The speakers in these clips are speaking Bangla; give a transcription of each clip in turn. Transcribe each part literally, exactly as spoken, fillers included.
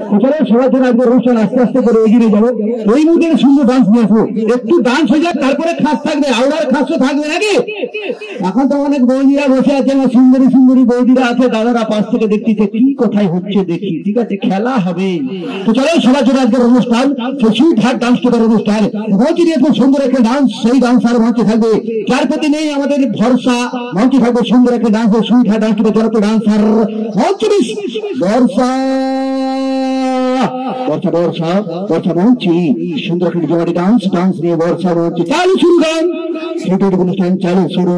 খেলা হবে তো চলো সবার জন্য আজকের অনুষ্ঠান ডান্স টোটার অনুষ্ঠান রোজেরই এত সুন্দর একটা ডান্স সেই ডান্স আর মঞ্চে থাকবে যার প্রতি নেই আমাদের ভরসা মঞ্চে থাকবে সুন্দর একটা ডান্স সুইঠা ডান্স ডান্স আর মঞ্চে ভরসা বর্ষা বর্ষা বর্ষা মঞ্চে সুন্দর একটা জোয়ারি ডান্স ডান্স নিয়ে বর্ষা মঞ্চে চালু শুরু গান সেটার অনুষ্ঠান চালু শুরু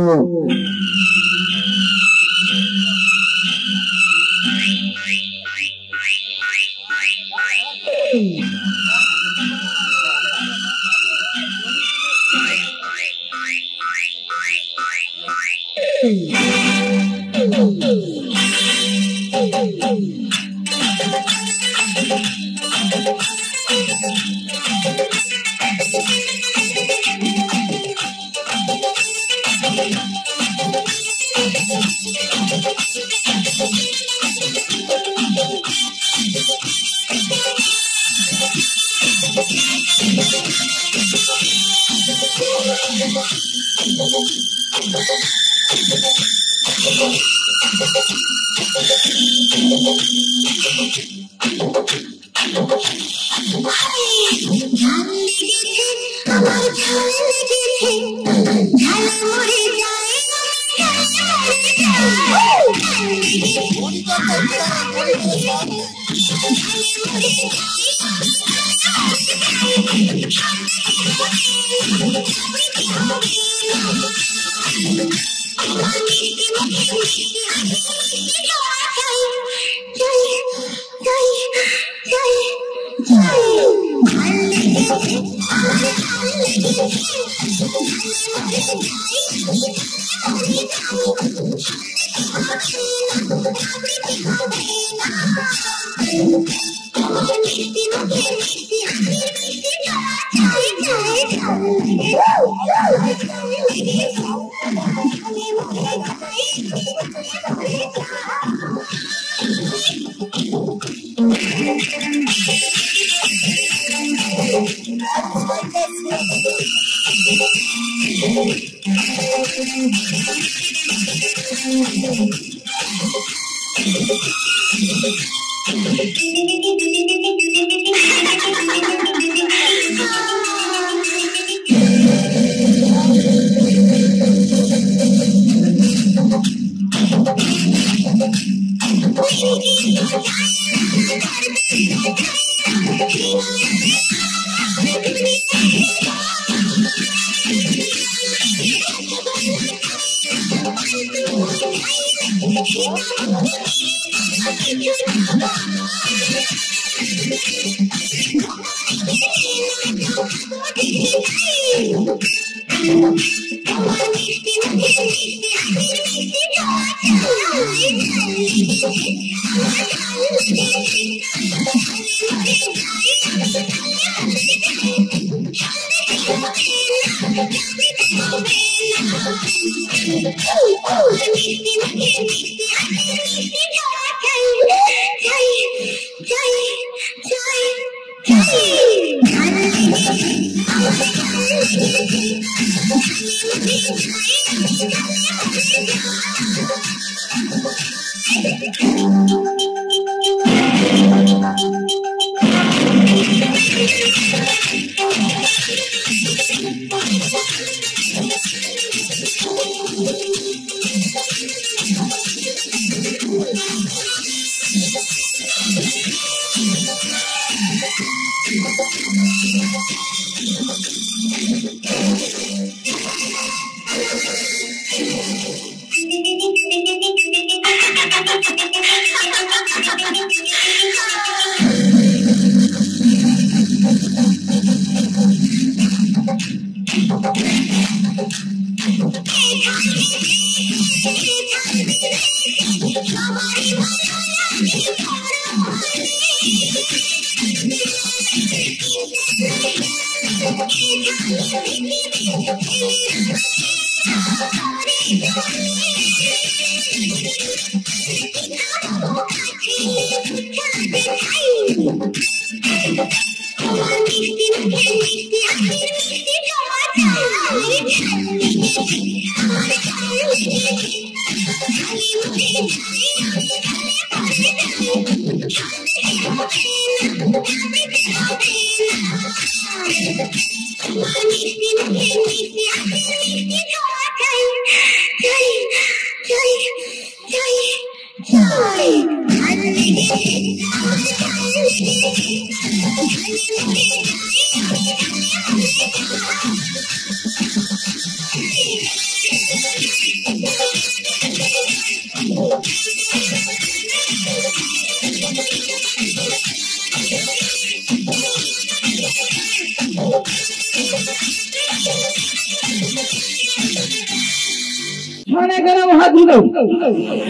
Hey!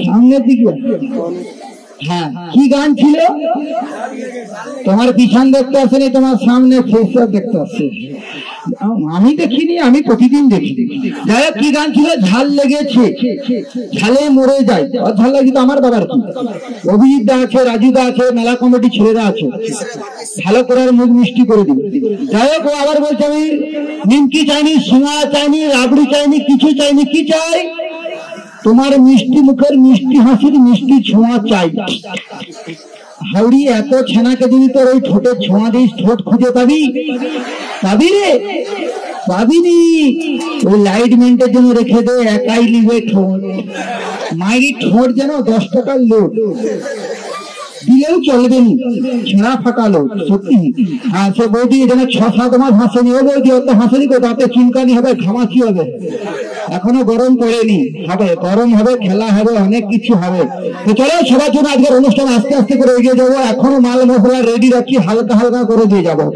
সামনে দিকে হ্যাঁ কি গান ছিল তোমার পিছন দেখতে আসেনি তোমার সামনে ফেসটা দেখতে আসছে আমি দেখিনি আমি প্রতিদিন দেখি যারা কি গান ছিল ঝাল লেগেছে ঝালে মরে যায় ঝাল লাগিত আমার বাবার কি অভিজিৎ দা আছে রাজু দা আছে মেলা কমিটি ছেলেরা আছে ভালো করার মুখ মিষ্টি করে দিবে যাই হোক আবার বলছে আমি নিমকি চাইনি সোনা চাইনি রাবড়ি চাইনি কিছু চাইনি কি চাই তোমার মিষ্টি মুখের মিষ্টি হাসির মিষ্টি ছোঁয়া চাই হাওড়ি এত ছেনাকে যদি তোর ওই ঠোঁটের ছোঁয়া দিস ঠোঁট খুঁজে পাবি পাবি রে পাবিনি ওই লাইটমেন্টের জন্য রেখে দে একাই নিবে ঠোঁট মায়ের ঠোঁট যেন দশ টাকার লোট দিলেও চলবে নি ছেঁড়া ফাঁকা লোট সত্যি হ্যাঁ সে বৌদি যেন ছ সাত মাস হাসেনি ও বৌদি অত হাসেনি তো তাতে চুনকানি হবে ঘামাচি হবে এখনো গরম পড়েনি হবে গরম হবে খেলা হবে অনেক কিছু হবে তো চলো সবার জন্য আজকের অনুষ্ঠান আস্তে আস্তে করে এগিয়ে যাবো এখনো মাল মশলা রেডি রাখি হালকা হালকা করে দিয়ে যাবো।